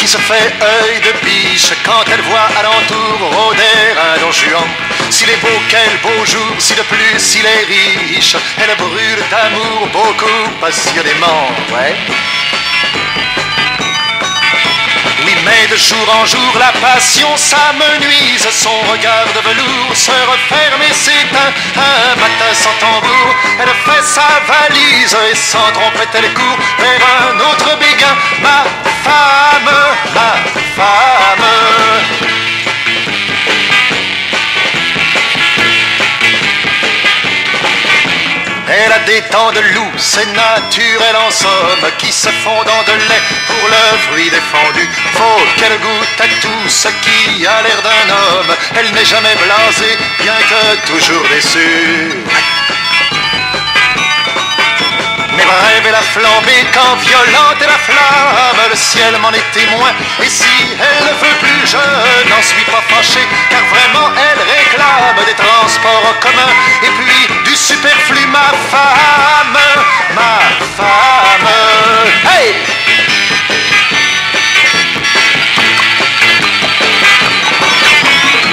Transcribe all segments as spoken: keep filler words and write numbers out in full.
qui se fait œil de biche quand elle voit alentour rôder un Don Juan. S'il est beau, quel beau jour, si de plus, s'il est riche, elle brûle d'amour beaucoup passionnément, ouais. Oui, mais de jour en jour, la passion s'amenuise. Son regard de velours se referme et s'éteint. Un matin sans tambour, elle fait sa valise et sans trompette, elle court vers un autre béguin. Ma femme, ma femme. Elle a des temps de loup, c'est naturel en somme, qui se font dans de lait pour le fruit défendu. Faut qu'elle goûte à tout ce qui a l'air d'un homme. Elle n'est jamais blasée, bien que toujours déçue. Mes rêves, elle a flambé quand violente est la flamme. Le ciel m'en est témoin, et si elle ne veut plus, je n'en suis pas fâché, car vraiment elle réclame des transports en commun, et puis du superflu. Ma femme, ma femme, hey!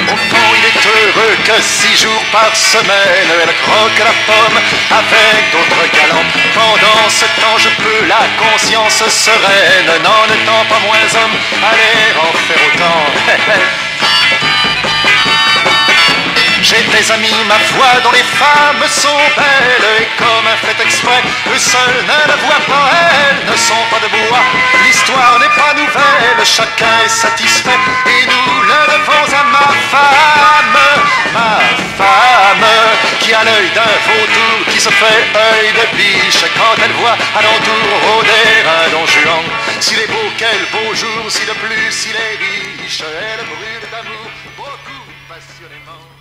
Au fond, il est heureux que six jours par semaine, elle croque la pomme avec d'autres galants. Pendant ce temps, je peux, la conscience sereine, n'en étant pas moins homme, aller en faire autant. J'ai des amis, ma foi, dont les femmes sont belles, et comme un fait exprès, eux seuls ne la voient pas, elles ne sont pas de bois. L'histoire n'est pas nouvelle, chacun est satisfait, et nous le devons à ma femme, ma femme, qui a l'œil d'un vautour, qui se fait œil de biche quand elle voit alentour rôder un Don Juan. S'il est beau, quel beau jour, si de plus, s'il est riche, elle brûle d'amour beaucoup passionnément.